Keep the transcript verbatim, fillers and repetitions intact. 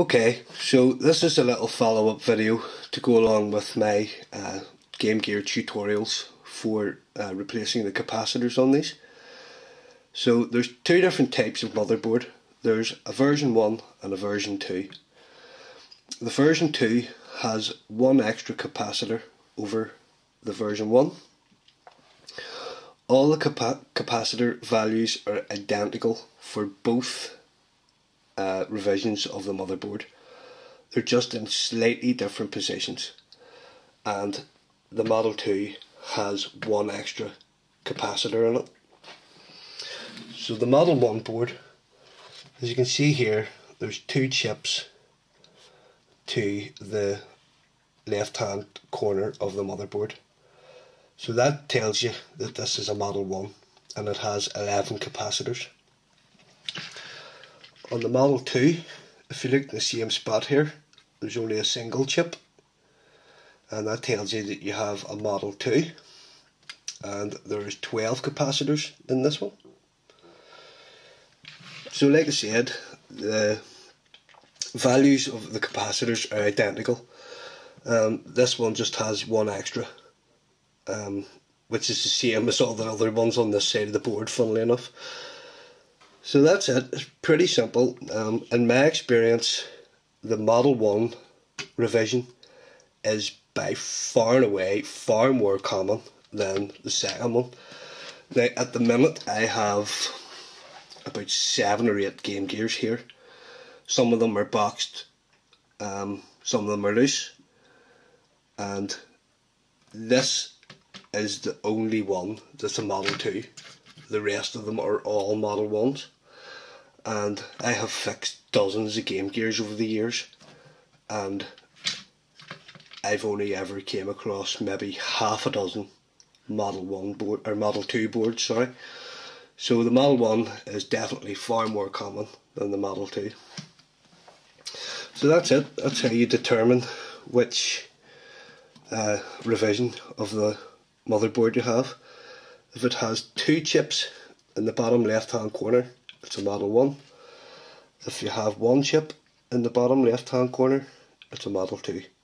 Okay, so this is a little follow-up video to go along with my uh, Game Gear tutorials for uh, replacing the capacitors on these. So there's two different types of motherboard. There's a version one and a version two. The version two has one extra capacitor over the version one. All the capa capacitor values are identical for both Uh, revisions of the motherboard. They're just in slightly different positions, and the Model two has one extra capacitor in it. So the Model one board, as you can see here, there's two chips to the left hand corner of the motherboard, so that tells you that this is a Model one and it has eleven capacitors. On the Model two, if you look at the same spot here, there's only a single chip, and that tells you that you have a Model two, and there is twelve capacitors in this one. So like I said, the values of the capacitors are identical. Um, this one just has one extra, um, which is the same as all the other ones on this side of the board, funnily enough. So that's it, it's pretty simple. Um, in my experience, the Model one revision is by far and away far more common than the second one. Now at the minute I have about seven or eight Game Gears here. Some of them are boxed, um, some of them are loose, and this is the only one that's a Model two. The rest of them are all Model ones, and I have fixed dozens of Game Gears over the years, and I've only ever came across maybe half a dozen Model one board or Model two boards, sorry. So the Model one is definitely far more common than the Model two. So that's it, that's how you determine which uh, revision of the motherboard you have. If it has two chips in the bottom left hand corner, it's a Model one. If you have one chip in the bottom left hand corner, it's a Model two.